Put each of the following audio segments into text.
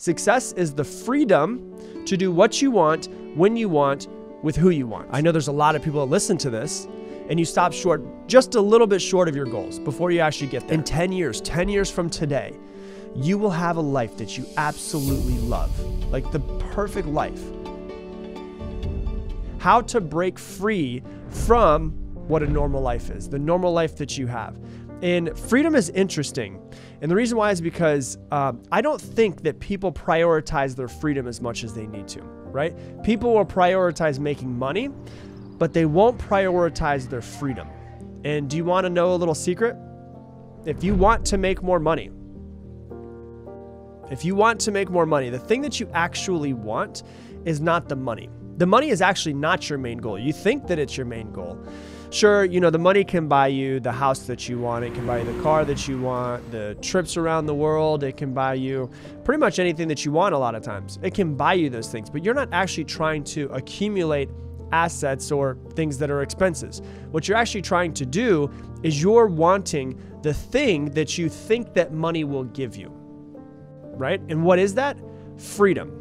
Success is the freedom to do what you want, when you want, with who you want. I know there's a lot of people that listen to this and you stop short, just a little bit short of your goals before you actually get there. In 10 years from today, you will have a life that you absolutely love, like the perfect life. How to break free from what a normal life is, the normal life that you have. And freedom is interesting. And the reason why is because I don't think that people prioritize their freedom as much as they need to, right? People will prioritize making money, but they won't prioritize their freedom. And do you want to know a little secret? If you want to make more money, the thing that you actually want is not the money. The money is actually not your main goal. You think that it's your main goal. Sure, you know, the money can buy you the house that you want. It can buy you the car that you want, the trips around the world. It can buy you pretty much anything that you want a lot of times. It can buy you those things, but you're not actually trying to accumulate assets or things that are expenses. What you're actually trying to do is you're wanting the thing that you think that money will give you, right? And what is that? Freedom.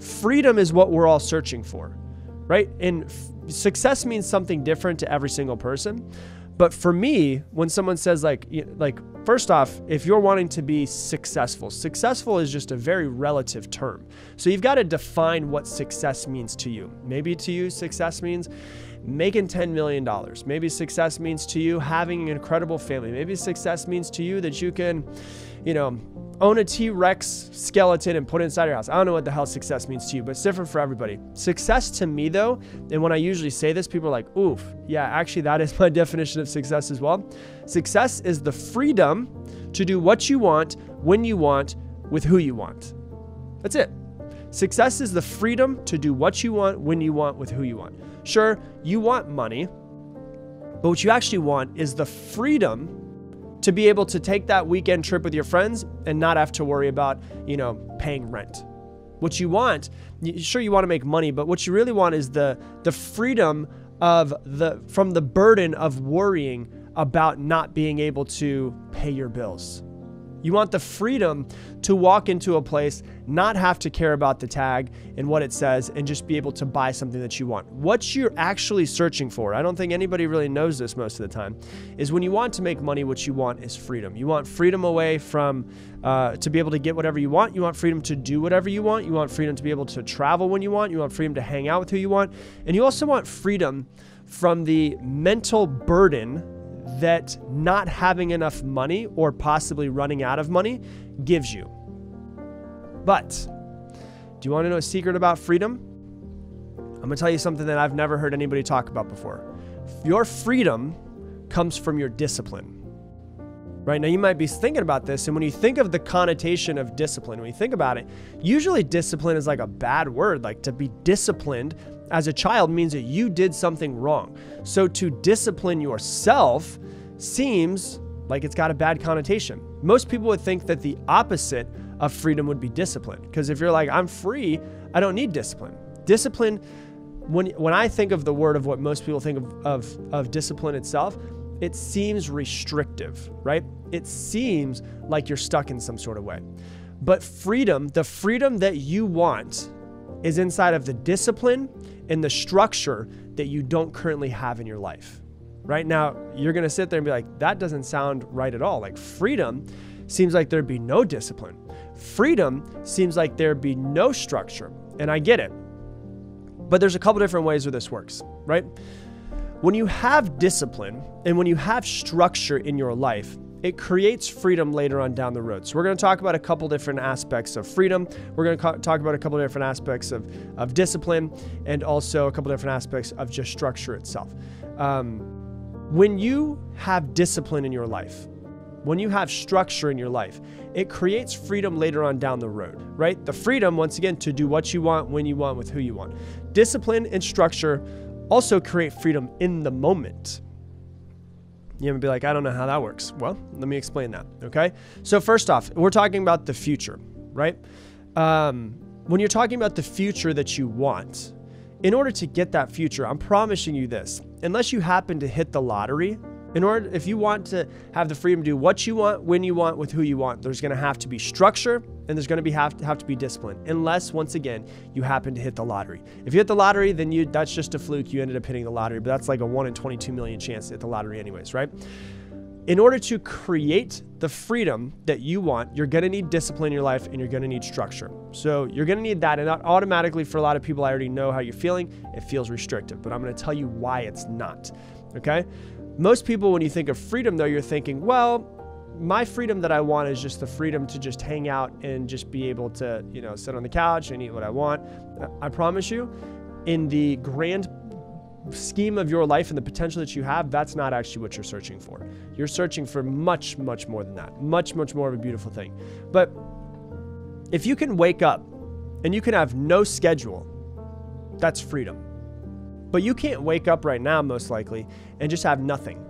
Freedom is what we're all searching for, right? And success means something different to every single person. But for me, when someone says like, first off, if you're wanting to be successful, successful is just a very relative term. So you've got to define what success means to you. Maybe to you, success means making $10 million. Maybe success means to you having an incredible family. Maybe success means to you that you can, you know, own a T-Rex skeleton and put it inside your house. I don't know what the hell success means to you, but it's different for everybody. Success to me though, and when I usually say this, people are like, oof, yeah, actually that is my definition of success as well. Success is the freedom to do what you want, when you want, with who you want. That's it. Success is the freedom to do what you want, when you want, with who you want. Sure, you want money, but what you actually want is the freedom to be able to take that weekend trip with your friends and not have to worry about, you know, paying rent. What you want, sure you want to make money, but what you really want is the freedom from the burden of worrying about not being able to pay your bills. You want the freedom to walk into a place, not have to care about the tag and what it says, and just be able to buy something that you want. What you're actually searching for, I don't think anybody really knows this most of the time, is when you want to make money, what you want is freedom. You want freedom away from, to be able to get whatever you want. You want freedom to do whatever you want freedom to be able to travel when you want freedom to hang out with who you want, and you also want freedom from the mental burden that not having enough money or possibly running out of money gives you. But do you want to know a secret about freedom? I'm going to tell you something that I've never heard anybody talk about before. Your freedom comes from your discipline. Right now, you might be thinking about this, and when you think of the connotation of discipline, when you think about it, usually discipline is like a bad word. Like, to be disciplined as a child means that you did something wrong. So to discipline yourself seems like it's got a bad connotation. Most people would think that the opposite of freedom would be discipline, because if you're like, I'm free, I don't need discipline. Discipline, when I think of the word of what most people think of discipline itself, it seems restrictive, right? It seems like you're stuck in some sort of way. But freedom, the freedom that you want, is inside of the discipline and the structure that you don't currently have in your life. Right now, you're gonna sit there and be like, that doesn't sound right at all. Like, freedom seems like there'd be no discipline. Freedom seems like there'd be no structure. And I get it, but there's a couple different ways where this works, right? When you have discipline and when you have structure in your life, it creates freedom later on down the road. So we're going to talk about a couple different aspects of freedom. We're going to talk about a couple different aspects of discipline, and also a couple different aspects of just structure itself. When you have discipline in your life, when you have structure in your life, it creates freedom later on down the road, right? The freedom, once again, to do what you want, when you want, with who you want. Discipline and structure also create freedom in the moment. You're gonna be like, I don't know how that works. Well, let me explain that, okay? So first off, we're talking about the future, right? When you're talking about the future that you want, in order to get that future, I'm promising you this, unless you happen to hit the lottery, if you want to have the freedom to do what you want, when you want, with who you want, there's gonna have to be structure then there's going to be have to be discipline, unless once again you happen to hit the lottery. If you hit the lottery, then that's just a fluke. You ended up hitting the lottery, but that's like a 1 in 22 million chance to hit the lottery anyways, right? In order to create the freedom that you want, you're going to need discipline in your life, and you're going to need structure. So you're going to need that, and not automatically for a lot of people. I already know how you're feeling. It feels restrictive, but I'm going to tell you why it's not. Okay? Most people, when you think of freedom, though, you're thinking, well, my freedom that I want is just the freedom to just hang out and just be able to, you know, sit on the couch and eat what I want. I promise you, in the grand scheme of your life and the potential that you have, that's not actually what you're searching for. You're searching for much, much more than that. Much, much more of a beautiful thing. But if you can wake up and you can have no schedule, that's freedom. But you can't wake up right now, most likely, and just have nothing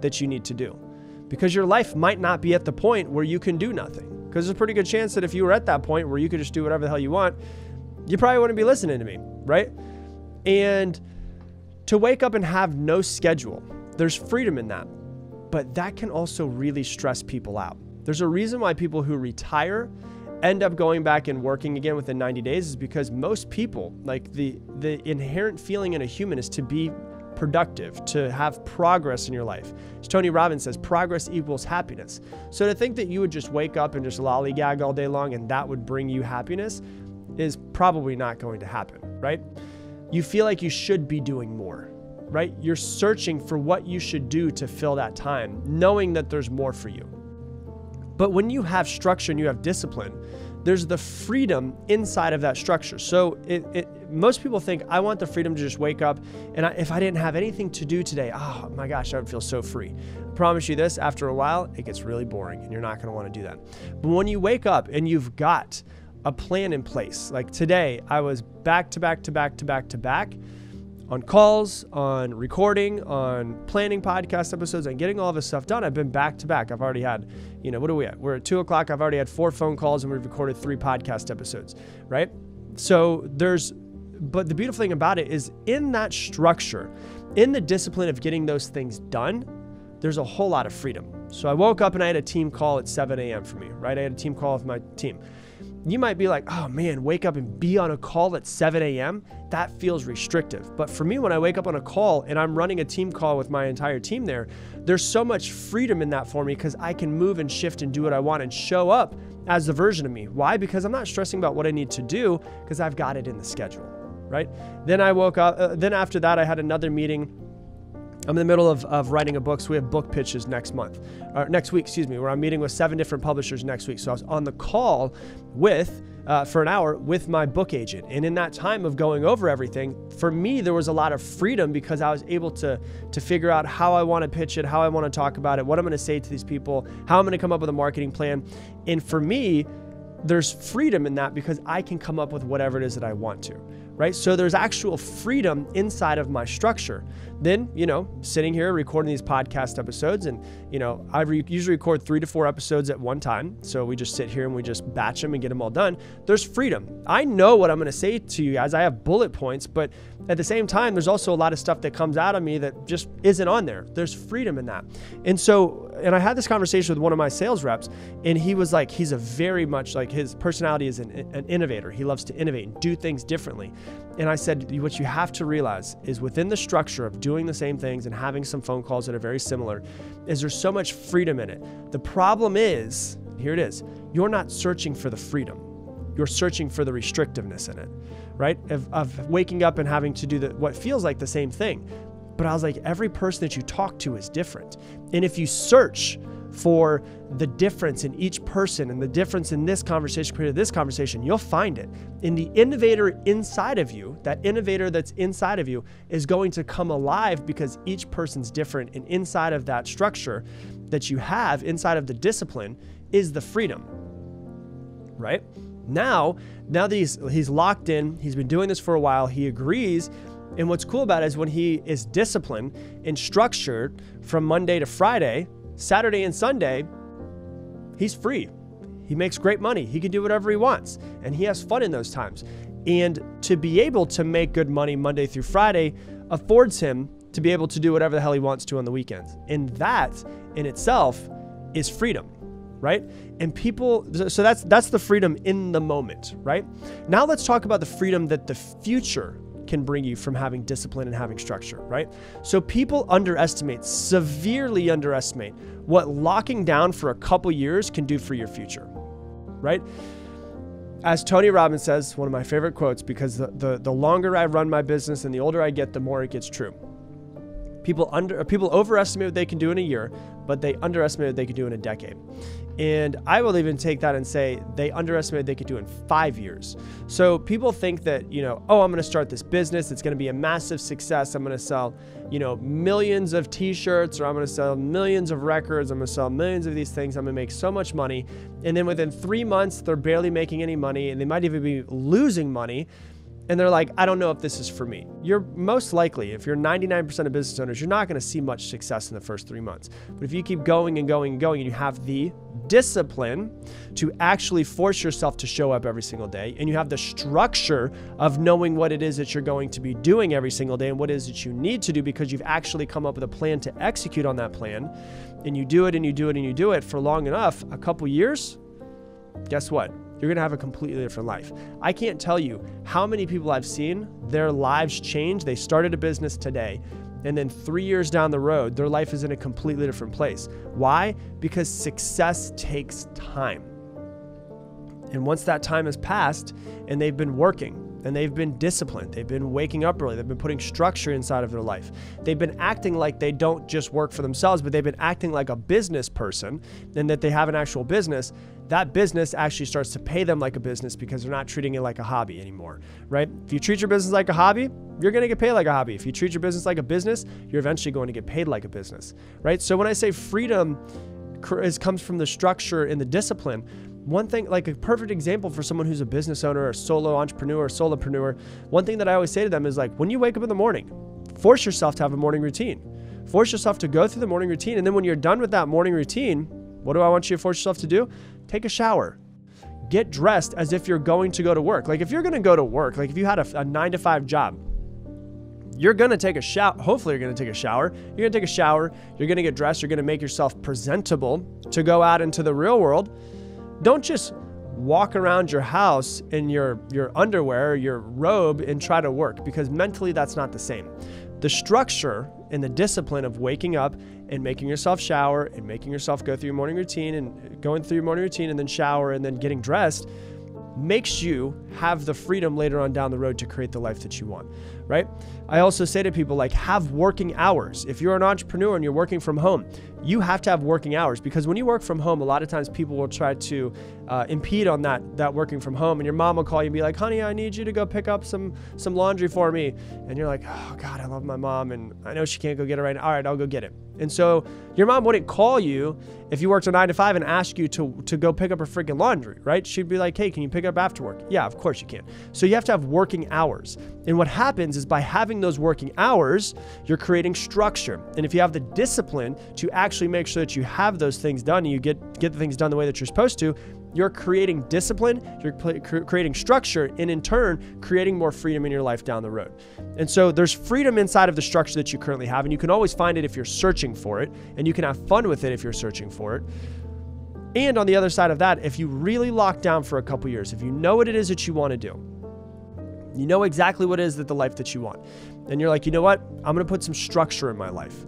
that you need to do, because your life might not be at the point where you can do nothing. Because there's a pretty good chance that if you were at that point where you could just do whatever the hell you want, you probably wouldn't be listening to me, right? And to wake up and have no schedule, there's freedom in that, but that can also really stress people out. There's a reason why people who retire end up going back and working again within 90 days is because most people, like the inherent feeling in a human is to be productive, to have progress in your life. As Tony Robbins says, progress equals happiness. So to think that you would just wake up and just lollygag all day long and that would bring you happiness is probably not going to happen, right? You feel like you should be doing more, right? You're searching for what you should do to fill that time, knowing that there's more for you. But when you have structure and you have discipline, there's the freedom inside of that structure. So most people think, I want the freedom to just wake up, and if I didn't have anything to do today, oh my gosh, I would feel so free. I promise you this, after a while, it gets really boring, and you're not gonna wanna do that. But when you wake up and you've got a plan in place. Like today, I was back to back to back to back to back on calls, on recording, on planning podcast episodes, and getting all this stuff done. I've been back to back. I've already had, you know, what are we at? We're at 2 o'clock. I've already had 4 phone calls and we've recorded 3 podcast episodes, right? So but the beautiful thing about it is in that structure, in the discipline of getting those things done, there's a whole lot of freedom. So I woke up and I had a team call at 7 a.m. for me, right? I had a team call with my team. You might be like, oh man, wake up and be on a call at 7 a.m. That feels restrictive. But for me, when I wake up on a call and I'm running a team call with my entire team there's so much freedom in that for me because I can move and shift and do what I want and show up as the version of me. Why? Because I'm not stressing about what I need to do because I've got it in the schedule, right? Then I woke up, then after that, I had another meeting. I'm in the middle of writing a book, so we have book pitches next week, where I'm meeting with 7 different publishers next week. So I was on the call for an hour with my book agent. And in that time of going over everything, for me, there was a lot of freedom because I was able to figure out how I want to pitch it, how I want to talk about it, what I'm going to say to these people, how I'm going to come up with a marketing plan. And for me, there's freedom in that because I can come up with whatever it is that I want to. Right? So there's actual freedom inside of my structure. Then, you know, sitting here recording these podcast episodes and, you know, I usually record 3 to 4 episodes at one time. So we just sit here and we just batch them and get them all done. There's freedom. I know what I'm going to say to you guys. I have bullet points, but at the same time, there's also a lot of stuff that comes out of me that just isn't on there. There's freedom in that. And I had this conversation with one of my sales reps, and he was like, he's a very much like his personality is an innovator. He loves to innovate and do things differently. And I said, what you have to realize is within the structure of doing the same things and having some phone calls that are very similar is there's so much freedom in it. The problem is, here it is, you're not searching for the freedom. You're searching for the restrictiveness in it, right? Of waking up and having to do what feels like the same thing. But I was like, every person that you talk to is different. And if you search for the difference in each person and the difference in this conversation compared to this conversation, you'll find it. And the innovator inside of you, that innovator that's inside of you is going to come alive because each person's different. And inside of that structure that you have, inside of the discipline is the freedom, right? Now that he's locked in, he's been doing this for a while, he agrees. And what's cool about it is when he is disciplined and structured from Monday to Friday, Saturday and Sunday, he's free. He makes great money. He can do whatever he wants. And he has fun in those times. And to be able to make good money Monday through Friday affords him to be able to do whatever the hell he wants to on the weekends. And that in itself is freedom. right? And people, so that's the freedom in the moment, right? Now let's talk about the freedom that the future can bring you from having discipline and having structure, right? So people underestimate, severely underestimate what locking down for a couple years can do for your future, right? As Tony Robbins says, one of my favorite quotes, because the longer I run my business and the older I get, the more it gets true. People overestimate what they can do in a year, but they underestimate what they can do in a decade. And I will even take that and say they underestimate what they could do in 5 years. So people think that, you know, oh, I'm going to start this business. It's going to be a massive success. I'm going to sell, you know, millions of t-shirts, or I'm going to sell millions of records. I'm going to sell millions of these things. I'm going to make so much money. And then within 3 months, they're barely making any money, and they might even be losing money. And they're like, I don't know if this is for me. You're most likely, if you're 99% of business owners, you're not gonna see much success in the first 3 months. But if you keep going and going and going, and you have the discipline to actually force yourself to show up every single day, and you have the structure of knowing what it is that you're going to be doing every single day and what it is that you need to do, because you've actually come up with a plan to execute on that plan, and you do it and you do it and you do it for long enough, a couple years, guess what? You're gonna have a completely different life. I can't tell you how many people I've seen, their lives change. They started a business today, and then 3 years down the road, their life is in a completely different place. Why? Because success takes time. And once that time has passed and they've been working, and they've been disciplined, they've been waking up early, they've been putting structure inside of their life, they've been acting like they don't just work for themselves, but they've been acting like a business person, and that they have an actual business, that business actually starts to pay them like a business, because they're not treating it like a hobby anymore, right? If you treat your business like a hobby, you're gonna get paid like a hobby. If you treat your business like a business, you're eventually going to get paid like a business, right? So when I say freedom comes from the structure and the discipline, one thing, like a perfect example for someone who's a business owner or solo entrepreneur or solopreneur, one thing that I always say to them is like, when you wake up in the morning, force yourself to have a morning routine. Force yourself to go through the morning routine. And then when you're done with that morning routine, what do I want you to force yourself to do? Take a shower. Get dressed as if you're going to go to work. Like if you're going to go to work, like if you had a 9-to-5 job, you're gonna take a shower, hopefully you're gonna take a shower, you're gonna take a shower, you're gonna get dressed, you're gonna make yourself presentable to go out into the real world. Don't just walk around your house in your underwear, your robe, and try to work, because mentally that's not the same. The structure and the discipline of waking up and making yourself shower and making yourself go through your morning routine and going through your morning routine and then shower and then getting dressed makes you have the freedom later on down the road to create the life that you want, right? I also say to people, like, have working hours. If you're an entrepreneur and you're working from home, you have to have working hours, because when you work from home, a lot of times people will try to impede on that working from home, and your mom will call you and be like, honey, I need you to go pick up some laundry for me. And you're like, oh God, I love my mom, and I know she can't go get it right now. All right, I'll go get it. And so your mom wouldn't call you if you worked a 9-to-5 and ask you to go pick up her freaking laundry, right? She'd be like, hey, can you pick up after work? Yeah, of course you can. So you have to have working hours. And what happens is by having those working hours, you're creating structure. And if you have the discipline to actually make sure that you have those things done and you get the things done the way that you're supposed to, you're creating discipline, you're creating structure, and in turn, creating more freedom in your life down the road. And so there's freedom inside of the structure that you currently have, and you can always find it if you're searching for it, and you can have fun with it if you're searching for it. And on the other side of that, if you really lock down for a couple years, if you know what it is that you want to do, you know exactly what it is that the life that you want, and you're like, you know what? I'm going to put some structure in my life.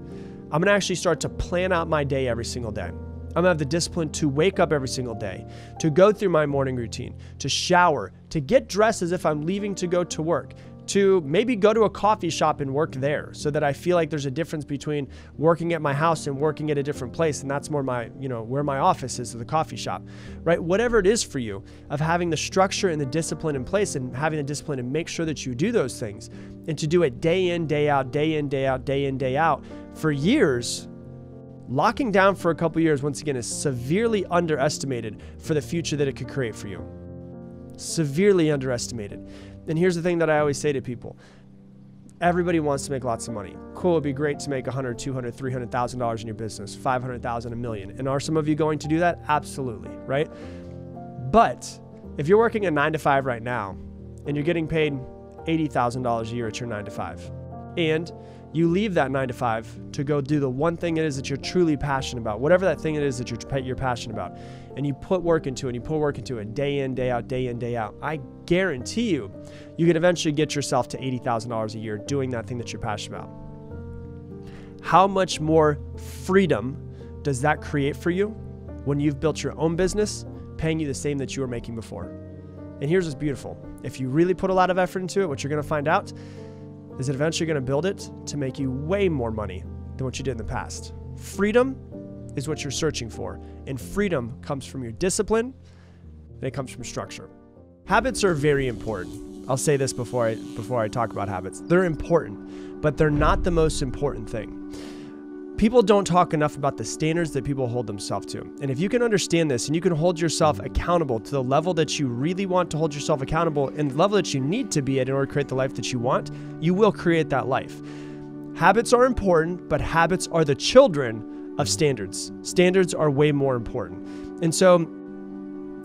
I'm going to actually start to plan out my day every single day. I'm gonna have the discipline to wake up every single day, to go through my morning routine, to shower, to get dressed as if I'm leaving to go to work, to maybe go to a coffee shop and work there, so that I feel like there's a difference between working at my house and working at a different place. And that's more my, you know, where my office is, to the coffee shop, right? Whatever it is for you, of having the structure and the discipline in place, and having the discipline to make sure that you do those things, and to do it day in, day out, day in, day out, day in, day out for years. Locking down for a couple years, once again, is severely underestimated for the future that it could create for you. Severely underestimated. And here's the thing that I always say to people. Everybody wants to make lots of money. Cool, it'd be great to make $100,000, $200,000, $300,000 in your business, $500,000, $1 million. And are some of you going to do that? Absolutely, right? But if you're working a 9-to-5 right now, and you're getting paid $80,000 a year at your 9-to-5, and you leave that 9 to 5 to go do the one thing it is that you're truly passionate about, whatever that thing it is that you're passionate about, and you put work into it, and you put work into it day in, day out, day in, day out. I guarantee you, you can eventually get yourself to $80,000 a year doing that thing that you're passionate about. How much more freedom does that create for you when you've built your own business, paying you the same that you were making before? And here's what's beautiful. If you really put a lot of effort into it, what you're gonna find out is that eventually you're gonna build it to make you way more money than what you did in the past. Freedom is what you're searching for, and freedom comes from your discipline, and it comes from structure. Habits are very important. I'll say this before I talk about habits. They're important, but they're not the most important thing. People don't talk enough about the standards that people hold themselves to. And if you can understand this and you can hold yourself accountable to the level that you really want to hold yourself accountable and the level that you need to be at in order to create the life that you want, you will create that life. Habits are important, but habits are the children of standards. Standards are way more important. And so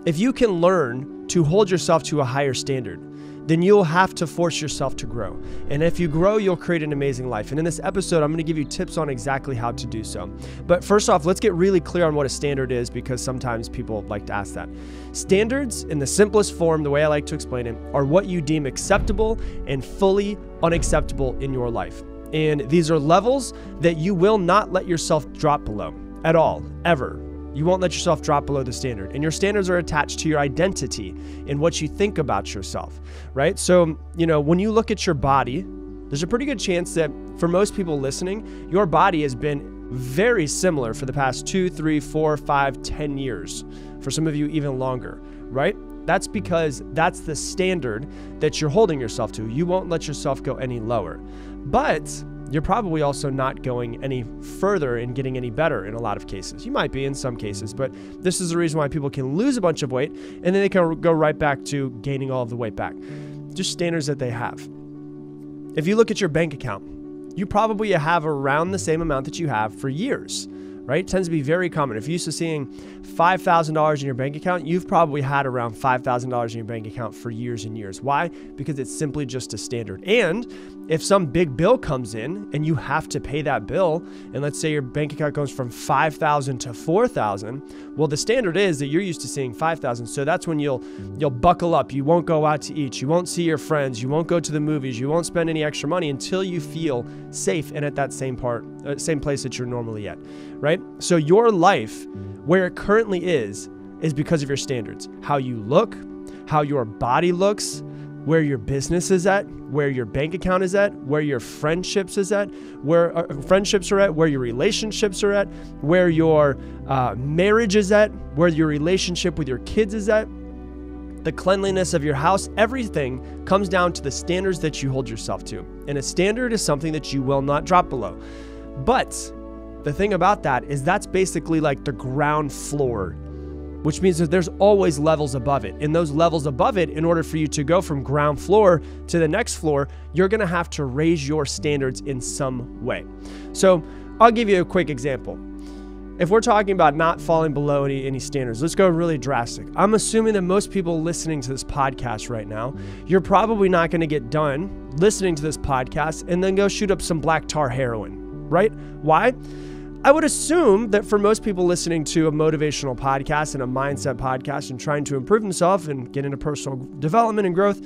if you can learn to hold yourself to a higher standard, then you'll have to force yourself to grow. And if you grow, you'll create an amazing life. And in this episode, I'm gonna give you tips on exactly how to do so. But first off, let's get really clear on what a standard is, because sometimes people like to ask that. Standards, in the simplest form, the way I like to explain it, are what you deem acceptable and fully unacceptable in your life. And these are levels that you will not let yourself drop below at all, ever. You won't let yourself drop below the standard. And your standards are attached to your identity and what you think about yourself, right? So, you know, when you look at your body, there's a pretty good chance that for most people listening, your body has been very similar for the past 2, 3, 4, 5, 10 years. For some of you, even longer, right? That's because that's the standard that you're holding yourself to. You won't let yourself go any lower. But you're probably also not going any further and getting any better in a lot of cases. You might be in some cases, but this is the reason why people can lose a bunch of weight and then they can go right back to gaining all of the weight back. Just standards that they have. If you look at your bank account, you probably have around the same amount that you have for years, right? It tends to be very common. If you're used to seeing $5,000 in your bank account, you've probably had around $5,000 in your bank account for years and years. Why? Because it's simply just a standard. And if some big bill comes in and you have to pay that bill, and let's say your bank account goes from $5,000 to $4,000, well, the standard is that you're used to seeing $5,000. So that's when you'll buckle up. You won't go out to eat. You won't see your friends. You won't go to the movies. You won't spend any extra money until you feel safe and at that same place that you're normally at, right? So your life, where it currently is because of your standards. How you look, how your body looks, where your business is at, where your bank account is at, where your friendships is at, where friendships are at, where your relationships are at, where your marriage is at, where your relationship with your kids is at, the cleanliness of your house. Everything comes down to the standards that you hold yourself to. And a standard is something that you will not drop below. But the thing about that is that's basically like the ground floor, which means that there's always levels above it. And those levels above it, in order for you to go from ground floor to the next floor, you're gonna have to raise your standards in some way. So I'll give you a quick example. If we're talking about not falling below any standards, let's go really drastic. I'm assuming that most people listening to this podcast right now, you're probably not gonna get done listening to this podcast and then go shoot up some black tar heroin, right? Why? I would assume that for most people listening to a motivational podcast and a mindset podcast and trying to improve themselves and get into personal development and growth,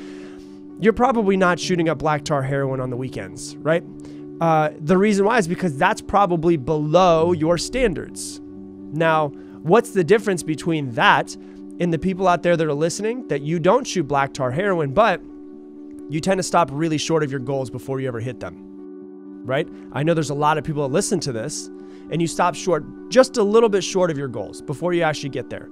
you're probably not shooting up black tar heroin on the weekends, right? The reason why is because that's probably below your standards. Now, what's the difference between that and the people out there that are listening that you don't shoot black tar heroin, but you tend to stop really short of your goals before you ever hit them, right? I know there's a lot of people that listen to this and you stop short, just a little bit short of your goals before you actually get there.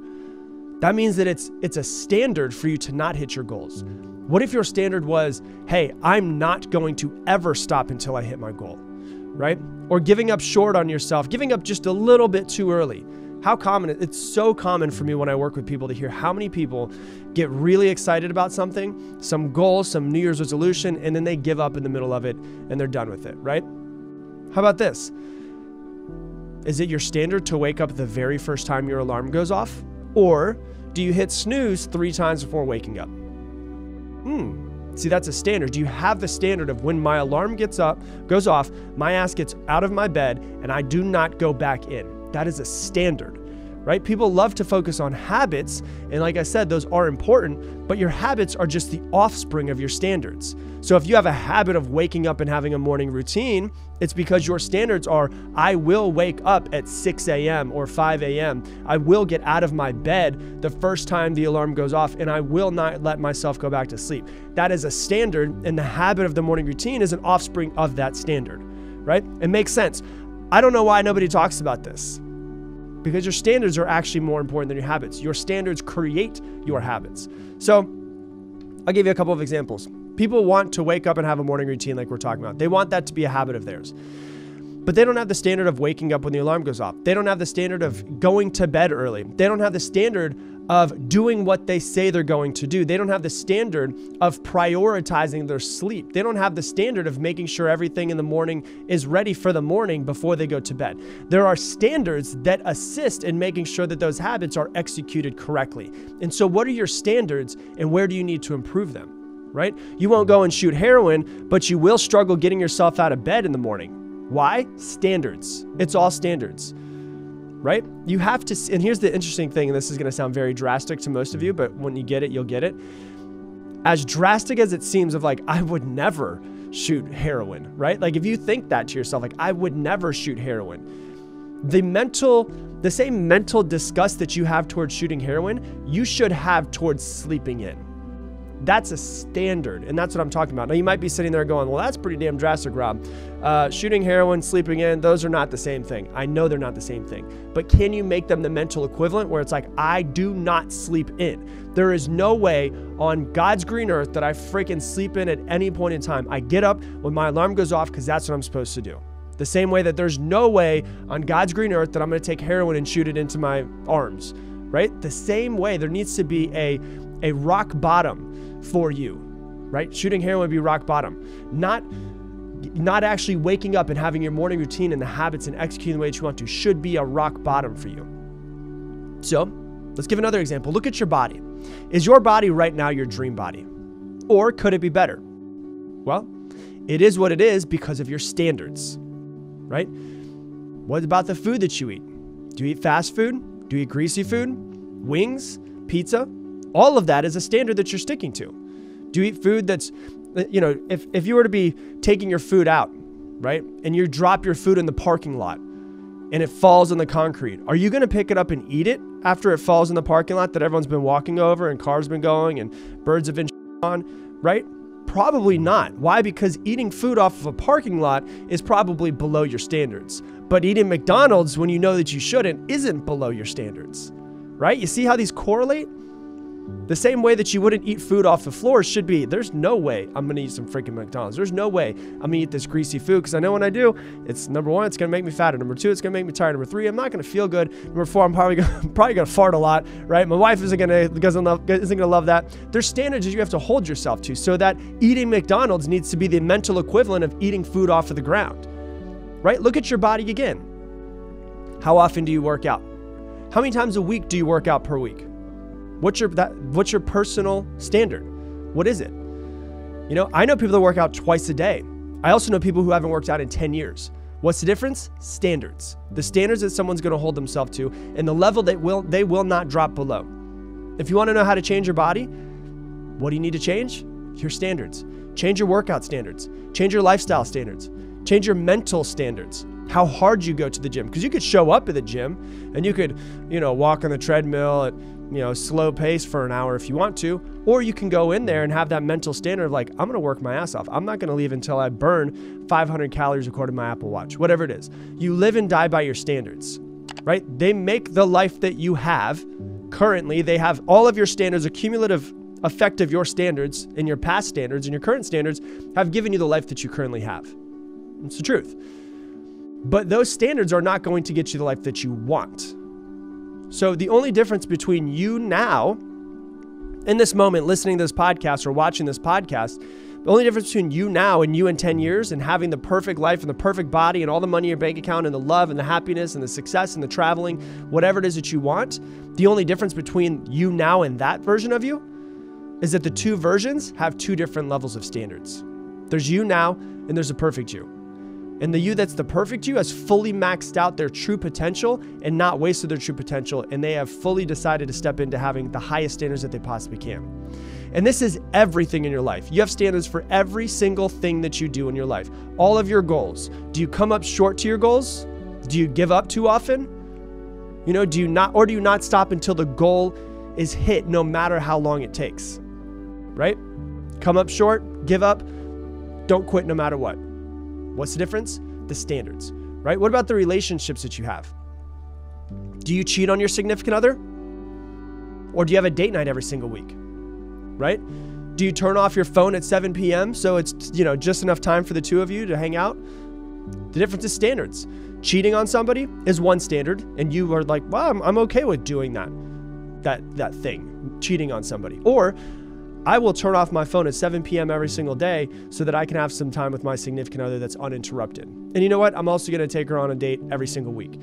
That means that it's a standard for you to not hit your goals. What if your standard was, hey, I'm not going to ever stop until I hit my goal, right? Or giving up short on yourself, giving up just a little bit too early. How common, it's so common for me when I work with people to hear how many people get really excited about something, some goal, some New Year's resolution, and then they give up in the middle of it and they're done with it, right? How about this? Is it your standard to wake up the very first time your alarm goes off? Or do you hit snooze 3 times before waking up? See, that's a standard. Do you have the standard of when my alarm goes off, my ass gets out of my bed and I do not go back in? That is a standard, right? People love to focus on habits. And like I said, those are important, but your habits are just the offspring of your standards. So if you have a habit of waking up and having a morning routine, it's because your standards are, I will wake up at 6 a.m. or 5 a.m. I will get out of my bed the first time the alarm goes off, and I will not let myself go back to sleep. That is a standard, and the habit of the morning routine is an offspring of that standard, right? It makes sense. I don't know why nobody talks about this. Because your standards are actually more important than your habits. Your standards create your habits. So I'll give you a couple of examples. People want to wake up and have a morning routine like we're talking about. They want that to be a habit of theirs. But they don't have the standard of waking up when the alarm goes off. They don't have the standard of going to bed early. They don't have the standard of doing what they say they're going to do. They don't have the standard of prioritizing their sleep. They don't have the standard of making sure everything in the morning is ready for the morning before they go to bed. There are standards that assist in making sure that those habits are executed correctly. And so what are your standards and where do you need to improve them, right? You won't go and shoot heroin, but you will struggle getting yourself out of bed in the morning. Why? Standards. It's all standards. Right? You have to, and here's the interesting thing, and this is going to sound very drastic to most of you, but when you get it, you'll get it. As drastic as it seems of like, I would never shoot heroin, right? Like if you think that to yourself, like I would never shoot heroin, the same mental disgust that you have towards shooting heroin, you should have towards sleeping in. That's a standard. And that's what I'm talking about. Now you might be sitting there going, well, that's pretty damn drastic, Rob. Shooting heroin, sleeping in, those are not the same thing. I know they're not the same thing, but can you make them the mental equivalent where it's like, I do not sleep in. There is no way on God's green earth that I freaking sleep in at any point in time. I get up when my alarm goes off because that's what I'm supposed to do. The same way that there's no way on God's green earth that I'm going to take heroin and shoot it into my arms, right? The same way there needs to be a rock bottom for you, right? Shooting heroin would be rock bottom. Not actually waking up and having your morning routine and the habits and executing the way that you want to should be a rock bottom for you. So let's give another example. Look at your body. Is your body right now your dream body? Or could it be better? Well, it is what it is because of your standards, right? What about the food that you eat? Do you eat fast food? Do you eat greasy food? Wings? Pizza? All of that is a standard that you're sticking to. Do you eat food that's, you know, if you were to be taking your food out, right? And you drop your food in the parking lot and it falls on the concrete. Are you going to pick it up and eat it after it falls in the parking lot that everyone's been walking over and cars been going and birds have been on, right? Probably not. Why? Because eating food off of a parking lot is probably below your standards. But eating McDonald's when you know that you shouldn't isn't below your standards, right? You see how these correlate? The same way that you wouldn't eat food off the floor should be, there's no way I'm going to eat some freaking McDonald's. There's no way I'm going to eat this greasy food because I know when I do, it's number one, it's going to make me fatter. Number two, it's going to make me tired. Number three, I'm not going to feel good. Number four, I'm probably going to fart a lot, right? My wife isn't going to love that. There's standards that you have to hold yourself to so that eating McDonald's needs to be the mental equivalent of eating food off of the ground, right? Look at your body again. How often do you work out? How many times a week do you work out per week? What's your personal standard? What is it? You know, I know people that work out twice a day. I also know people who haven't worked out in 10 years. What's the difference? Standards. The standards that someone's going to hold themselves to and the level that they will not drop below. If you want to know how to change your body, what do you need to change? Your standards. Change your workout standards. Change your lifestyle standards. Change your mental standards. How hard you go to the gym. Because you could show up at the gym and you could, you know, walk on the treadmill at, you know, slow pace for an hour if you want to, or you can go in there and have that mental standard of like, I'm going to work my ass off. I'm not going to leave until I burn 500 calories according to my Apple Watch, whatever it is. You live and die by your standards, right? They make the life that you have currently. They have all of your standards, a cumulative effect of your standards and your past standards and your current standards have given you the life that you currently have. It's the truth. But those standards are not going to get you the life that you want. So the only difference between you now, in this moment, listening to this podcast or watching this podcast, the only difference between you now and you in 10 years and having the perfect life and the perfect body and all the money in your bank account and the love and the happiness and the success and the traveling, whatever it is that you want, the only difference between you now and that version of you is that the two versions have two different levels of standards. There's you now, and there's a perfect you. And the you that's the perfect you has fully maxed out their true potential and not wasted their true potential, and they have fully decided to step into having the highest standards that they possibly can. And this is everything in your life. You have standards for every single thing that you do in your life. All of your goals. Do you come up short to your goals? Do you give up too often? You know, do you not stop until the goal is hit, no matter how long it takes, right? Come up short, give up, don't quit no matter what. What's the difference? The standards, right? What about the relationships that you have? Do you cheat on your significant other? Or do you have a date night every single week, right? Do you turn off your phone at 7 p.m. so it's, you know, just enough time for the two of you to hang out? The difference is standards. Cheating on somebody is one standard, and you are like, well, I'm okay with doing that thing, cheating on somebody. Or I will turn off my phone at 7 p.m. every single day so that I can have some time with my significant other that's uninterrupted. And you know what? I'm also going to take her on a date every single week.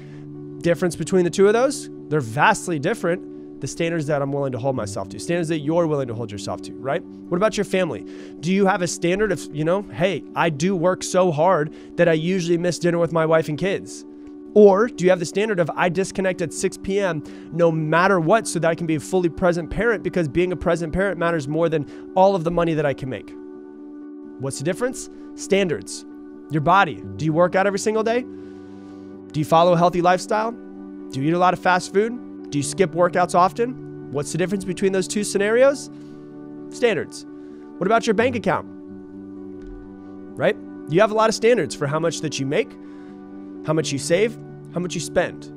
Difference between the two of those? They're vastly different. The standards that I'm willing to hold myself to, standards that you're willing to hold yourself to, right? What about your family? Do you have a standard of, you know, hey, I do work so hard that I usually miss dinner with my wife and kids? Or do you have the standard of I disconnect at 6 p.m. no matter what so that I can be a fully present parent because being a present parent matters more than all of the money that I can make? What's the difference? Standards. Your body. Do you work out every single day? Do you follow a healthy lifestyle? Do you eat a lot of fast food? Do you skip workouts often? What's the difference between those two scenarios? Standards. What about your bank account? Right? You have a lot of standards for how much that you make, how much you save, how much you spend.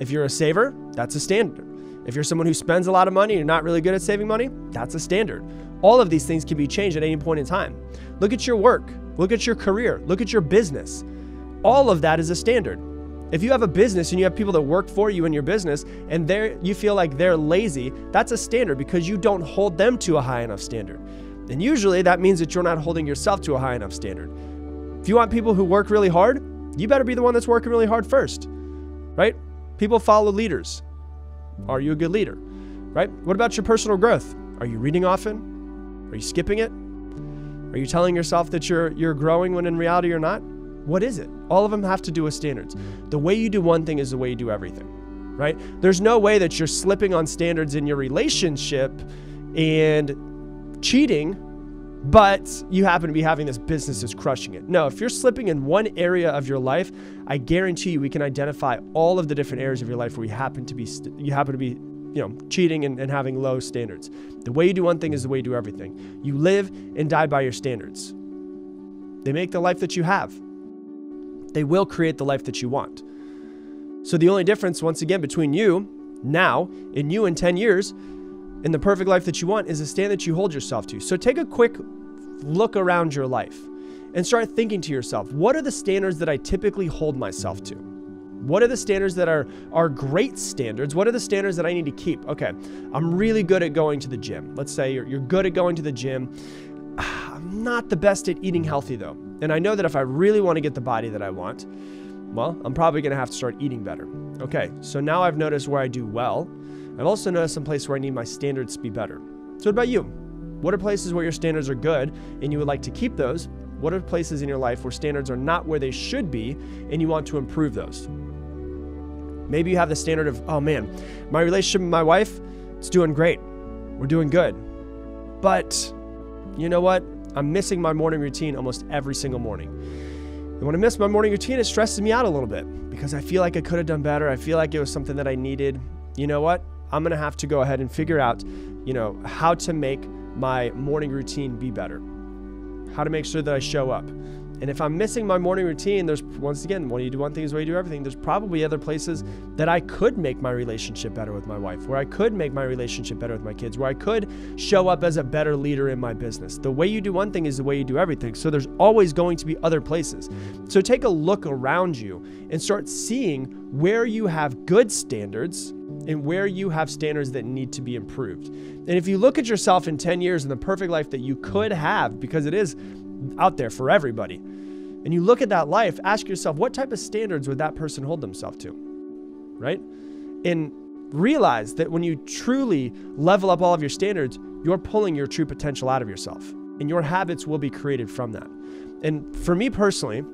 If you're a saver, that's a standard. If you're someone who spends a lot of money and you're not really good at saving money, that's a standard. All of these things can be changed at any point in time. Look at your work, look at your career, look at your business. All of that is a standard. If you have a business and you have people that work for you in your business and you feel like they're lazy, that's a standard because you don't hold them to a high enough standard. And usually that means that you're not holding yourself to a high enough standard. If you want people who work really hard, you better be the one that's working really hard first, right? People follow leaders. Are you a good leader, right? What about your personal growth? Are you reading often? Are you skipping it? Are you telling yourself that you're growing when in reality you're not? What is it? All of them have to do with standards. The way you do one thing is the way you do everything, right? There's no way that you're slipping on standards in your relationship and cheating, but you happen to be having this business that's crushing it. No, if you're slipping in one area of your life, I guarantee you we can identify all of the different areas of your life where you happen to be, you know, cheating and having low standards. The way you do one thing is the way you do everything. You live and die by your standards. They make the life that you have. They will create the life that you want. So the only difference, once again, between you now and you in 10 years and the perfect life that you want is a standard that you hold yourself to. So take a quick look around your life and start thinking to yourself, what are the standards that I typically hold myself to? What are the standards that are great standards? What are the standards that I need to keep? Okay, I'm really good at going to the gym. Let's say you're good at going to the gym. I'm not the best at eating healthy though. And I know that if I really want to get the body that I want, well, I'm probably going to have to start eating better. Okay, so now I've noticed where I do well. I've also noticed some places where I need my standards to be better. So what about you? What are places where your standards are good and you would like to keep those? What are places in your life where standards are not where they should be and you want to improve those? Maybe you have the standard of, oh man, my relationship with my wife, it's doing great. We're doing good. But you know what? I'm missing my morning routine almost every single morning. And when I miss my morning routine, it stresses me out a little bit because I feel like I could have done better. I feel like it was something that I needed. You know what? I'm going to have to go ahead and figure out, you know, how to make my morning routine be better, how to make sure that I show up. And if I'm missing my morning routine, there's, once again, when you do one thing is the way you do everything, there's probably other places that I could make my relationship better with my wife, where I could make my relationship better with my kids, where I could show up as a better leader in my business. The way you do one thing is the way you do everything. So there's always going to be other places. So take a look around you and start seeing where you have good standards and where you have standards that need to be improved. And if you look at yourself in 10 years and the perfect life that you could have, because it is out there for everybody, and you look at that life, ask yourself, what type of standards would that person hold themselves to, right? And realize that when you truly level up all of your standards, you're pulling your true potential out of yourself, and your habits will be created from that. And for me personally,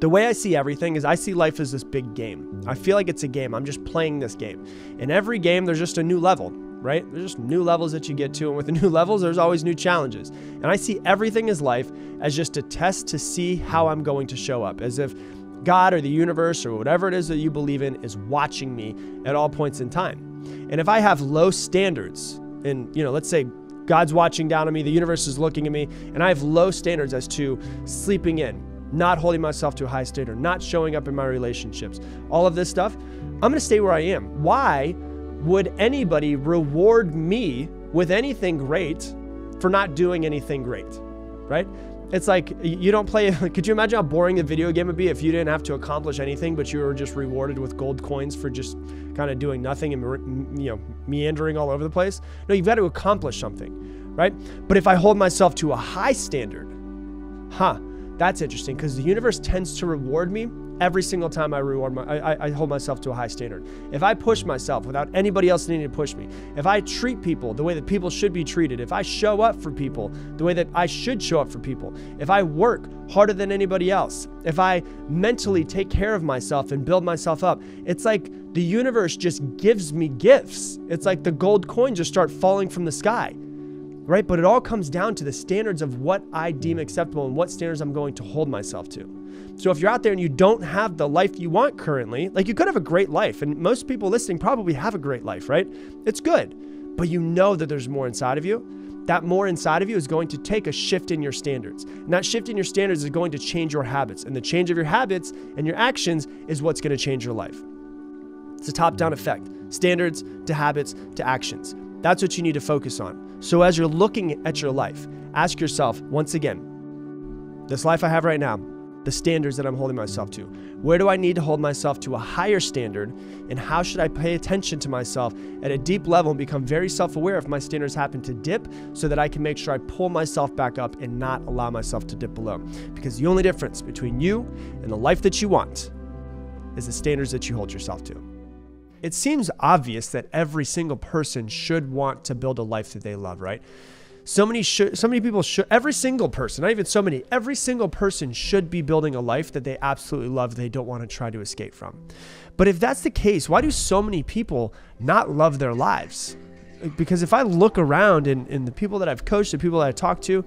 the way I see everything is I see life as this big game. I feel like it's a game. I'm just playing this game. In every game, there's just a new level, right? There's just new levels that you get to. And with the new levels, there's always new challenges. And I see everything as life as just a test to see how I'm going to show up, as if God or the universe or whatever it is that you believe in is watching me at all points in time. And if I have low standards, and let's say God's watching down on me, the universe is looking at me, and I have low standards as to sleeping in, not holding myself to a high standard, not showing up in my relationships, all of this stuff, I'm going to stay where I am. Why would anybody reward me with anything great for not doing anything great, right? It's like, you don't play, could you imagine how boring the video game would be if you didn't have to accomplish anything, but you were just rewarded with gold coins for just kind of doing nothing and meandering all over the place? No, you've got to accomplish something, right? But if I hold myself to a high standard, that's interesting, because the universe tends to reward me every single time I hold myself to a high standard. If I push myself without anybody else needing to push me, if I treat people the way that people should be treated, if I show up for people the way that I should show up for people, if I work harder than anybody else, if I mentally take care of myself and build myself up, it's like the universe just gives me gifts. It's like the gold coins just start falling from the sky, right? But it all comes down to the standards of what I deem acceptable and what standards I'm going to hold myself to. So if you're out there and you don't have the life you want currently, like, you could have a great life, and most people listening probably have a great life, right? It's good, but you know that there's more inside of you. That more inside of you is going to take a shift in your standards. And that shift in your standards is going to change your habits. And the change of your habits and your actions is what's going to change your life. It's a top-down effect. Standards to habits to actions. That's what you need to focus on. So as you're looking at your life, ask yourself once again, this life I have right now, the standards that I'm holding myself to, where do I need to hold myself to a higher standard, and how should I pay attention to myself at a deep level and become very self-aware if my standards happen to dip, so that I can make sure I pull myself back up and not allow myself to dip below. Because the only difference between you and the life that you want is the standards that you hold yourself to. It seems obvious that every single person should want to build a life that they love, right? Every single person should be building a life that they absolutely love, they don't want to try to escape from. But if that's the case, why do so many people not love their lives? Because if I look around and the people that I've coached, the people that I talk to,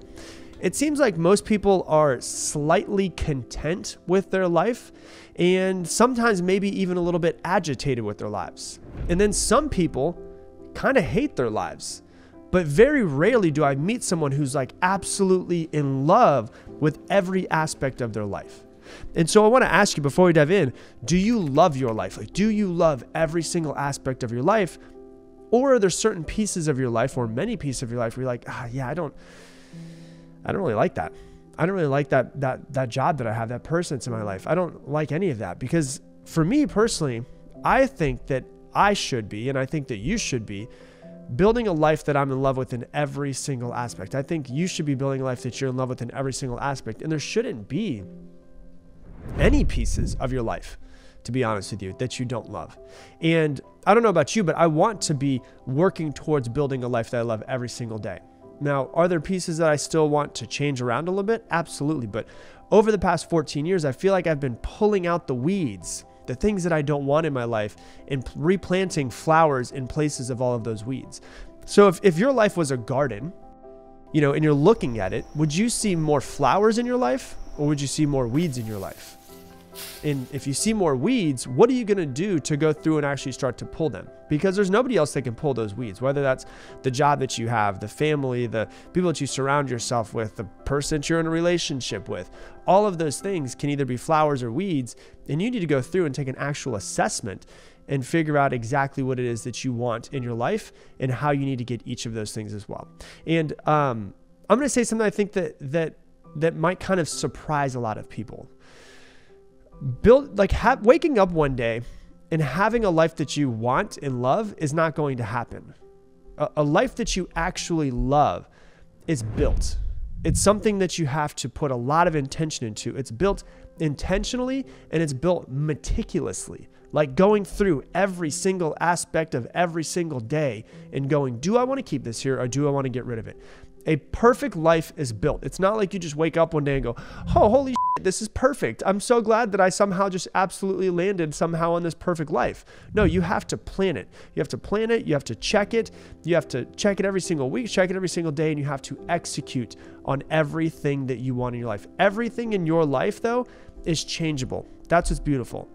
it seems like most people are slightly content with their life, and sometimes maybe even a little bit agitated with their lives. And then some people kind of hate their lives. But very rarely do I meet someone who's like absolutely in love with every aspect of their life. And so I want to ask you before we dive in, do you love your life? Like, do you love every single aspect of your life? Or are there certain pieces of your life, or many pieces of your life, where you're like, yeah, I don't really like that. I don't really like that job that I have, that person that's in my life. I don't like any of that. Because for me personally, I think that I should be, and I think that you should be, building a life that I'm in love with in every single aspect. I think you should be building a life that you're in love with in every single aspect. And there shouldn't be any pieces of your life, to be honest with you, that you don't love. And I don't know about you, but I want to be working towards building a life that I love every single day. Now, are there pieces that I still want to change around a little bit? Absolutely. But over the past 14 years, I feel like I've been pulling out the weeds, the things that I don't want in my life, and replanting flowers in places of all of those weeds. So if your life was a garden, and you're looking at it, would you see more flowers in your life, or would you see more weeds in your life? And if you see more weeds, what are you going to do to go through and actually start to pull them? Because there's nobody else that can pull those weeds, whether that's the job that you have, the family, the people that you surround yourself with, the person that you're in a relationship with. All of those things can either be flowers or weeds, and you need to go through and take an actual assessment and figure out exactly what it is that you want in your life and how you need to get each of those things as well. And I'm going to say something I think that might kind of surprise a lot of people. Waking up one day and having a life that you want and love is not going to happen. A life that you actually love is built. It's something that you have to put a lot of intention into. It's built intentionally and it's built meticulously, like going through every single aspect of every single day and going, do I want to keep this here or do I want to get rid of it? A perfect life is built. It's not like you just wake up one day and go, oh, holy shit, this is perfect. I'm so glad that I somehow just absolutely landed somehow on this perfect life. No, you have to plan it. You have to plan it. You have to check it. You have to check it every single week, check it every single day, and you have to execute on everything that you want in your life. Everything in your life, though, is changeable. That's what's beautiful.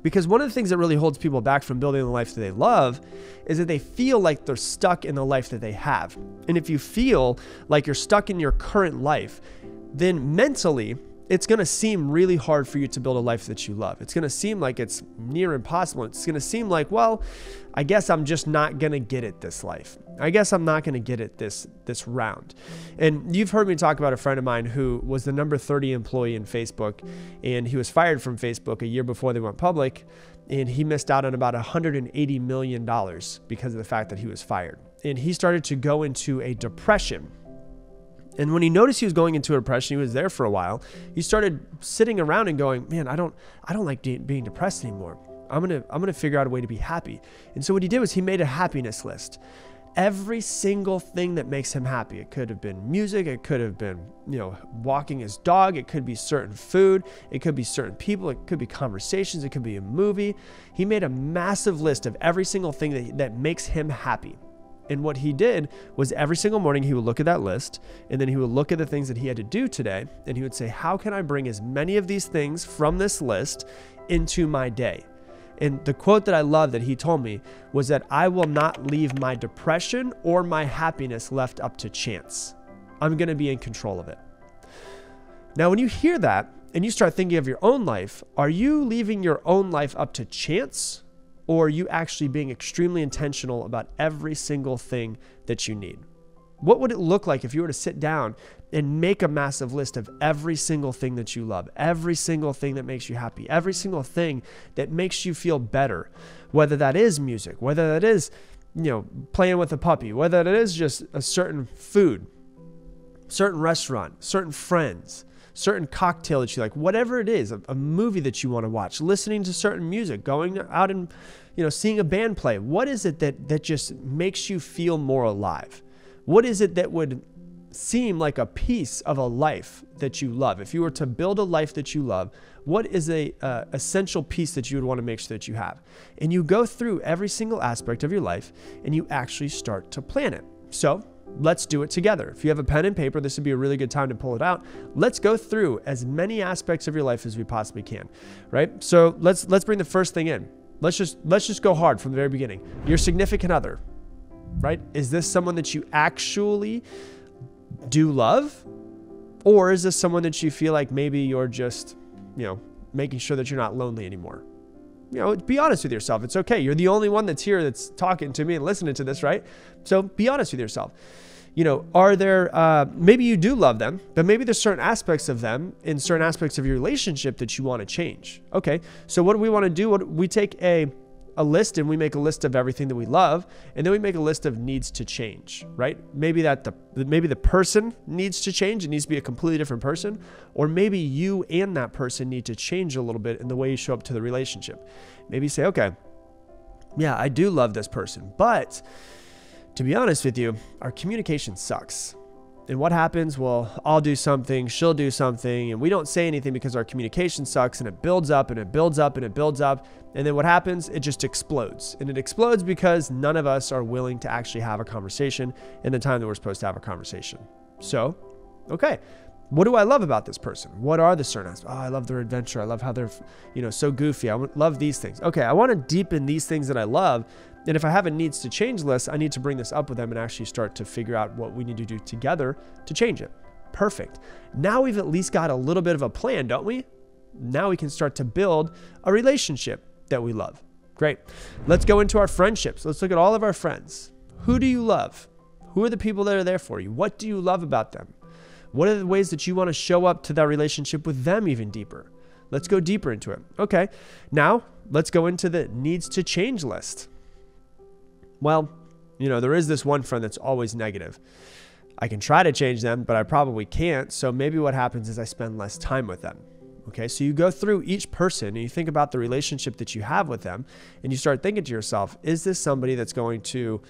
Because one of the things that really holds people back from building the life that they love is that they feel like they're stuck in the life that they have. And if you feel like you're stuck in your current life, then mentally, it's going to seem really hard for you to build a life that you love. It's going to seem like it's near impossible. It's going to seem like, well, I guess I'm just not going to get it this life. I guess I'm not going to get it this round. And you've heard me talk about a friend of mine who was the number 30 employee in Facebook, and he was fired from Facebook a year before they went public, and he missed out on about $180 million because of the fact that he was fired. And he started to go into a depression. And when he noticed he was going into a depression, he was there for a while, he started sitting around and going, man, I don't like being depressed anymore. I'm gonna figure out a way to be happy. And so what he did was he made a happiness list. Every single thing that makes him happy. It could have been music. It could have been, walking his dog. It could be certain food. It could be certain people. It could be conversations. It could be a movie. He made a massive list of every single thing that makes him happy. And what he did was every single morning he would look at that list, and then he would look at the things that he had to do today, and he would say, how can I bring as many of these things from this list into my day? And the quote that I love that he told me was that I will not leave my depression or my happiness left up to chance. I'm going to be in control of it. Now, when you hear that and you start thinking of your own life, are you leaving your own life up to chance? Or are you actually being extremely intentional about every single thing that you need? What would it look like if you were to sit down and make a massive list of every single thing that you love, every single thing that makes you happy, every single thing that makes you feel better, whether that is music, whether that is, playing with a puppy, whether it is just a certain food, certain restaurant, certain friends, certain cocktail that you like, whatever it is, a movie that you want to watch, listening to certain music, going out and, seeing a band play. What is it that just makes you feel more alive? What is it that would seem like a piece of a life that you love? If you were to build a life that you love, what is a essential piece that you would want to make sure that you have? And you go through every single aspect of your life and you actually start to plan it. So let's do it together. If you have a pen and paper, this would be a really good time to pull it out. Let's go through as many aspects of your life as we possibly can, right? So let's bring the first thing in. Let's just go hard from the very beginning. Your significant other, right? Is this someone that you actually do love? Or is this someone that you feel like maybe you're just, making sure that you're not lonely anymore? Be honest with yourself. It's okay. You're the only one that's here that's talking to me and listening to this, right? So be honest with yourself. Are there, maybe you do love them, but maybe there's certain aspects of them in certain aspects of your relationship that you want to change. Okay. So what do we want to do? We take a list and we make a list of everything that we love. And then we make a list of needs to change, right? Maybe maybe the person needs to change. It needs to be a completely different person. Or maybe you and that person need to change a little bit in the way you show up to the relationship. Maybe you say, okay, yeah, I do love this person, but to be honest with you, our communication sucks. And what happens? Well, I'll do something, she'll do something, and we don't say anything because our communication sucks, and it builds up and it builds up and it builds up. And then what happens? It just explodes. And it explodes because none of us are willing to actually have a conversation in the time that we're supposed to have a conversation. So, okay. What do I love about this person? What are the certain aspects? Oh, I love their adventure. I love how they're, so goofy. I love these things. Okay, I want to deepen these things that I love. And if I have a needs to change list, I need to bring this up with them and actually start to figure out what we need to do together to change it. Perfect. Now we've at least got a little bit of a plan, don't we? Now we can start to build a relationship that we love. Great. Let's go into our friendships. Let's look at all of our friends. Who do you love? Who are the people that are there for you? What do you love about them? What are the ways that you want to show up to that relationship with them even deeper? Let's go deeper into it. Okay, now let's go into the needs to change list. Well, there is this one friend that's always negative. I can try to change them, but I probably can't. So maybe what happens is I spend less time with them. Okay, so you go through each person and you think about the relationship that you have with them, and you start thinking to yourself, is this somebody that's going to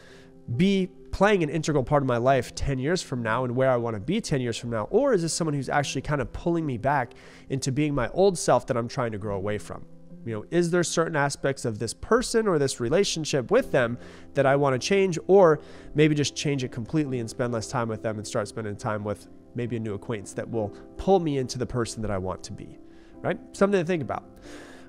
be playing an integral part of my life 10 years from now and where I want to be 10 years from now? Or is this someone who's actually kind of pulling me back into being my old self that I'm trying to grow away from? You know, is there certain aspects of this person or this relationship with them that I want to change, or maybe just change it completely and spend less time with them and start spending time with maybe a new acquaintance that will pull me into the person that I want to be, right? Something to think about.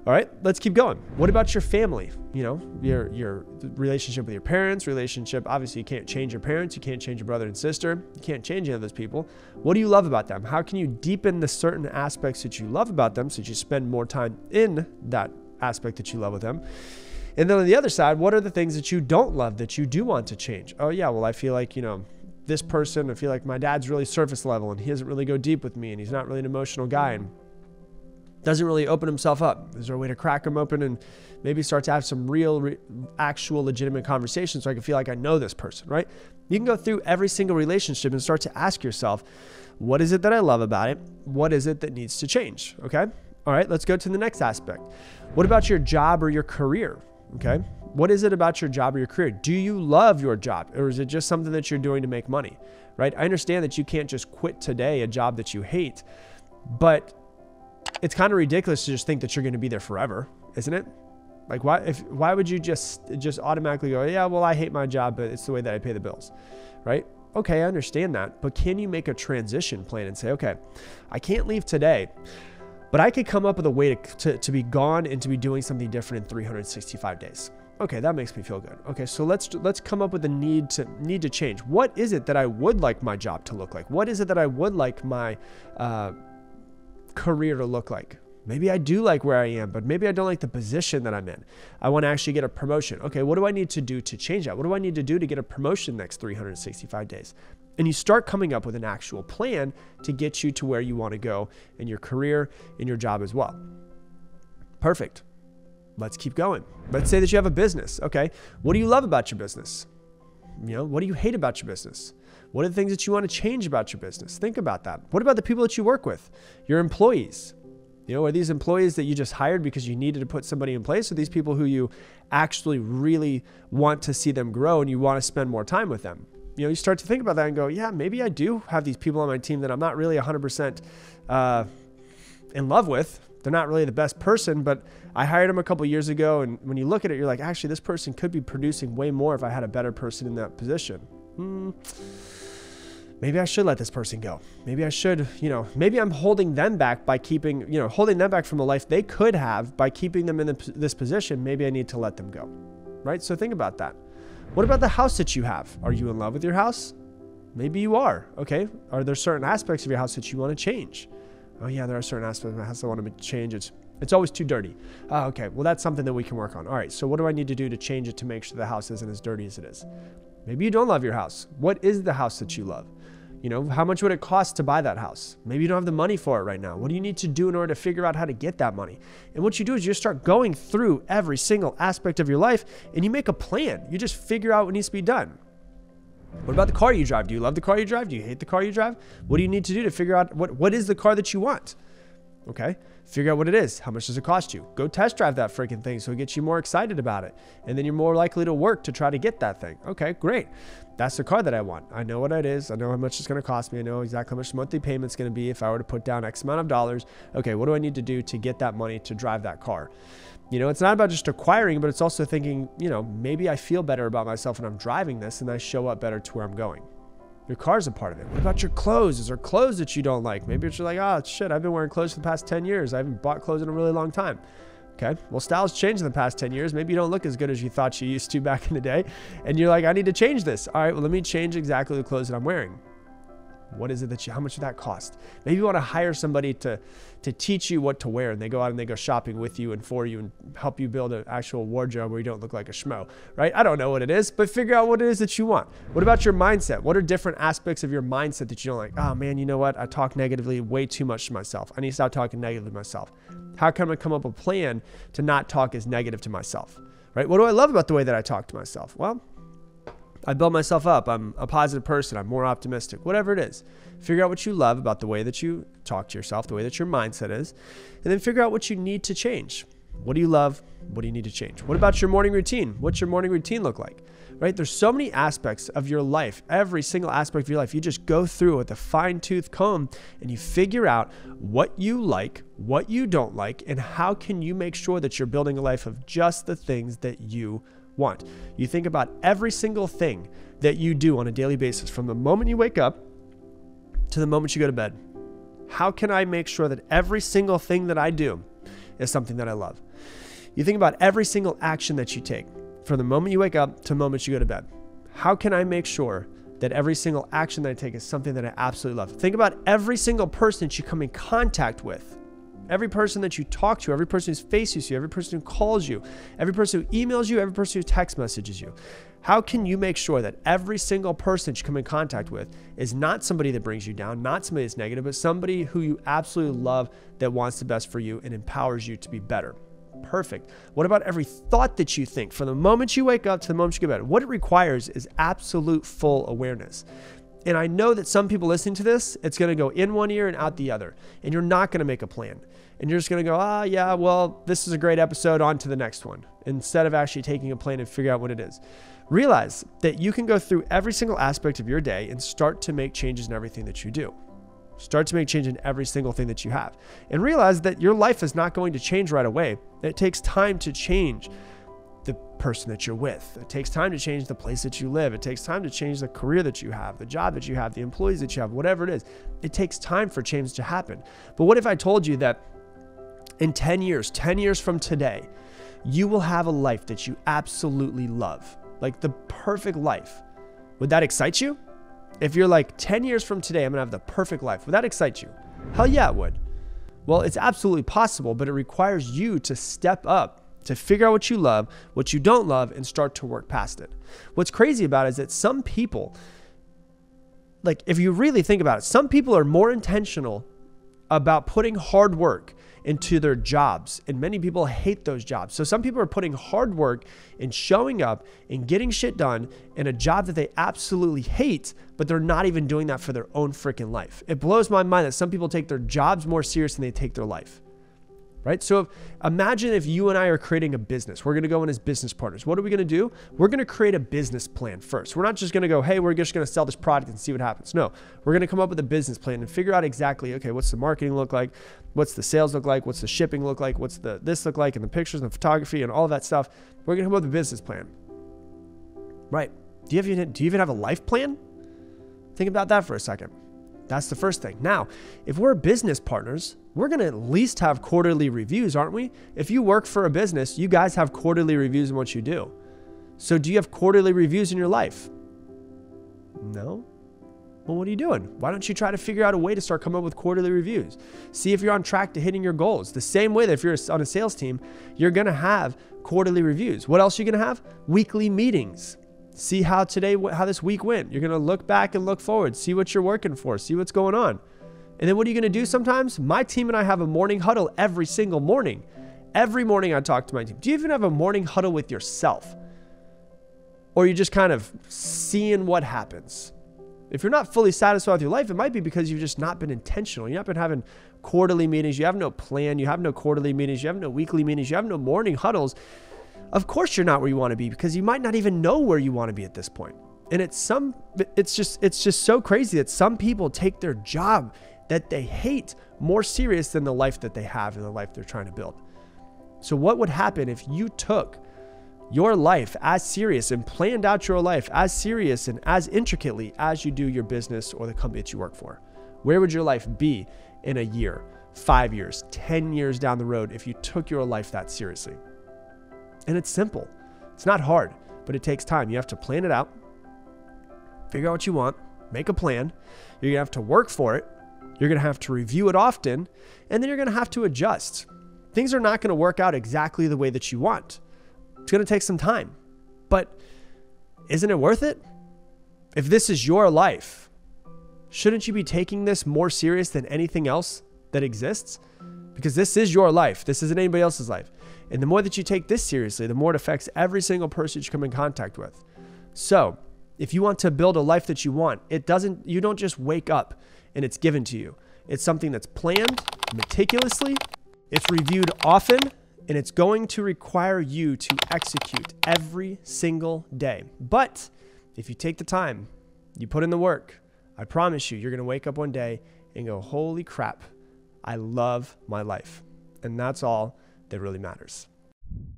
All right, let's keep going. What about your family? You know, your relationship with your parents, relationship, obviously you can't change your parents, you can't change your brother and sister, you can't change any of those people. What do you love about them? How can you deepen the certain aspects that you love about them so that you spend more time in that aspect that you love with them? And then on the other side, what are the things that you don't love that you do want to change? Oh yeah, well, I feel like, you know, this person, I feel like my dad's really surface level and he doesn't really go deep with me and he's not really an emotional guy and doesn't really open himself up. Is there a way to crack him open and maybe start to have some real, actual, legitimate conversations so I can feel like I know this person, right? You can go through every single relationship and start to ask yourself, what is it that I love about it? What is it that needs to change? Okay. All right, let's go to the next aspect. What about your job or your career? Okay. What is it about your job or your career? Do you love your job, or is it just something that you're doing to make money, right? I understand that you can't just quit today a job that you hate, but it's kind of ridiculous to just think that you're going to be there forever, isn't it? Like why would you just automatically go, yeah, well, I hate my job, but it's the way that I pay the bills, right? Okay, I understand that, but can you make a transition plan and say, okay, I can't leave today, but I could come up with a way to be gone and to be doing something different in 365 days. Okay, that makes me feel good. Okay, so let's come up with a need to change. What is it that I would like my job to look like? What is it that I would like my career to look like? Maybe I do like where I am, but maybe I don't like the position that I'm in. I want to actually get a promotion. Okay, what do I need to do to change that? What do I need to do to get a promotion next 365 days? And you start coming up with an actual plan to get you to where you want to go in your career, in your job as well. Perfect. Let's keep going. Let's say that you have a business. Okay, what do you love about your business? You know, what do you hate about your business? What are the things that you want to change about your business? Think about that. What about the people that you work with? Your employees? You know, are these employees that you just hired because you needed to put somebody in place? Or these people who you actually really want to see them grow and you want to spend more time with them? You know, you start to think about that and go, yeah, maybe I do have these people on my team that I'm not really 100% in love with. They're not really the best person, but I hired them a couple years ago. And when you look at it, you're like, actually, this person could be producing way more if I had a better person in that position. Maybe I should let this person go. Maybe I should, you know, maybe I'm holding them back by keeping, you know, holding them back from the life they could have by keeping them in this position. Maybe I need to let them go, right? So think about that. What about the house that you have? Are you in love with your house? Maybe you are. Okay. Are there certain aspects of your house that you want to change? Oh yeah, there are certain aspects of my house I want to change. It's always too dirty. Oh, okay. Well, that's something that we can work on. All right. So what do I need to do to change it to make sure the house isn't as dirty as it is? Maybe you don't love your house. What is the house that you love? You know, how much would it cost to buy that house? Maybe you don't have the money for it right now. What do you need to do in order to figure out how to get that money? And what you do is you just start going through every single aspect of your life and you make a plan. You just figure out what needs to be done. What about the car you drive? Do you love the car you drive? Do you hate the car you drive? What do you need to do to figure out what is the car that you want? Okay, figure out what it is. How much does it cost you? Go test drive that freaking thing so it gets you more excited about it. And then you're more likely to work to try to get that thing. Okay, great. That's the car that I want. I know what it is. I know how much it's going to cost me. I know exactly how much monthly payment's going to be if I were to put down X amount of dollars. Okay, what do I need to do to get that money to drive that car? You know, it's not about just acquiring, but it's also thinking, you know, maybe I feel better about myself when I'm driving this and I show up better to where I'm going. Your car's a part of it. What about your clothes? Is there clothes that you don't like? Maybe it's like, oh shit, I've been wearing clothes for the past 10 years. I haven't bought clothes in a really long time. Okay, well, styles changed in the past 10 years. Maybe you don't look as good as you thought you used to back in the day. And you're like, I need to change this. All right, well, let me change exactly the clothes that I'm wearing. What is it that you, how much would that cost? Maybe you want to hire somebody to teach you what to wear, and they go out and they go shopping with you and for you and help you build an actual wardrobe where you don't look like a schmo, right? I don't know what it is, but figure out what it is that you want. What about your mindset? What are different aspects of your mindset that you don't like? Oh man, you know what? I talk negatively way too much to myself. I need to stop talking negatively to myself. How can I come up with a plan to not talk as negative to myself, right? What do I love about the way that I talk to myself? Well, I build myself up. I'm a positive person. I'm more optimistic, whatever it is. Figure out what you love about the way that you talk to yourself, the way that your mindset is, and then figure out what you need to change. What do you love? What do you need to change? What about your morning routine? What's your morning routine look like? Right? There's so many aspects of your life, every single aspect of your life. You just go through with a fine-tooth comb and you figure out what you like, what you don't like, and how can you make sure that you're building a life of just the things that you want. You think about every single thing that you do on a daily basis, from the moment you wake up to the moment you go to bed. How can I make sure that every single thing that I do is something that I love? You think about every single action that you take, from the moment you wake up to the moment you go to bed. How can I make sure that every single action that I take is something that I absolutely love? Think about every single person that you come in contact with, every person that you talk to, every person who faces you, every person who calls you, every person who emails you, every person who text messages you. How can you make sure that every single person that you come in contact with is not somebody that brings you down, not somebody that's negative, but somebody who you absolutely love, that wants the best for you and empowers you to be better? Perfect. What about every thought that you think, from the moment you wake up to the moment you go to bed? What it requires is absolute full awareness. And I know that some people listening to this, it's going to go in one ear and out the other, and you're not going to make a plan. And you're just going to go, ah, yeah, well, this is a great episode, on to the next one, instead of actually taking a plan and figure out what it is. Realize that you can go through every single aspect of your day and start to make changes in everything that you do. Start to make change in every single thing that you have. And realize that your life is not going to change right away. It takes time to change the person that you're with. It takes time to change the place that you live. It takes time to change the career that you have, the job that you have, the employees that you have, whatever it is. It takes time for change to happen. But what if I told you that in 10 years from today, you will have a life that you absolutely love, like the perfect life? Would that excite you? If you're like, 10 years from today, I'm gonna have the perfect life, would that excite you? Hell yeah, it would. Well, it's absolutely possible, but it requires you to step up, to figure out what you love, what you don't love, and start to work past it. What's crazy about it is that some people, like, if you really think about it, some people are more intentional about putting hard work into their jobs, and many people hate those jobs. So some people are putting hard work and showing up and getting shit done in a job that they absolutely hate, but they're not even doing that for their own freaking life. It blows my mind that some people take their jobs more serious than they take their life, right? So imagine if you and I are creating a business. We're gonna go in as business partners. What are we gonna do? We're gonna create a business plan first. We're not just gonna go, hey, we're just gonna sell this product and see what happens. No, we're gonna come up with a business plan and figure out exactly, okay, what's the marketing look like? What's the sales look like? What's the shipping look like? What's the this look like? And the pictures and the photography and all that stuff. We're gonna come up with a business plan, right? Do you even have a life plan? Think about that for a second. That's the first thing. Now, if we're business partners, we're going to at least have quarterly reviews, aren't we? If you work for a business, you guys have quarterly reviews in what you do. So do you have quarterly reviews in your life? No? Well, what are you doing? Why don't you try to figure out a way to start coming up with quarterly reviews? See if you're on track to hitting your goals. The same way that if you're on a sales team, you're going to have quarterly reviews. What else are you going to have? Weekly meetings. See how this week went. You're going to look back and look forward, see what you're working for, see what's going on. And then what are you going to do sometimes? My team and I have a morning huddle every single morning. Every morning I talk to my team. Do you even have a morning huddle with yourself? Or you're just kind of seeing what happens? If you're not fully satisfied with your life, it might be because you've just not been intentional. You've not been having quarterly meetings. You have no plan. You have no quarterly meetings. You have no weekly meetings. You have no morning huddles. Of course you're not where you want to be, because you might not even know where you want to be at this point. And it's just so crazy that some people take their job that they hate more serious than the life that they have and the life they're trying to build. So what would happen if you took your life as serious and planned out your life as serious and as intricately as you do your business or the company that you work for? Where would your life be in a year, 5 years, 10 years down the road if you took your life that seriously? And it's simple. It's not hard, but it takes time. You have to plan it out, figure out what you want, make a plan. You're gonna have to work for it. You're gonna have to review it often, and then you're gonna have to adjust. Things are not gonna work out exactly the way that you want. It's gonna take some time, but isn't it worth it? If this is your life, shouldn't you be taking this more serious than anything else that exists? Because this is your life. This isn't anybody else's life. And the more that you take this seriously, the more it affects every single person you come in contact with. So If you want to build a life that you want, it doesn't, you don't just wake up and it's given to you. It's something that's planned meticulously, it's reviewed often, and it's going to require you to execute every single day. But if you take the time, you put in the work, I promise you, you're going to wake up one day and go, holy crap, I love my life. And that's all that really matters.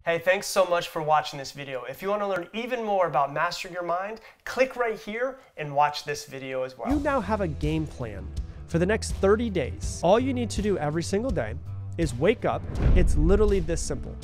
Hey, thanks so much for watching this video. If you want to learn even more about mastering your mind, click right here and watch this video as well. You now have a game plan for the next 30 days. All you need to do every single day is wake up. It's literally this simple.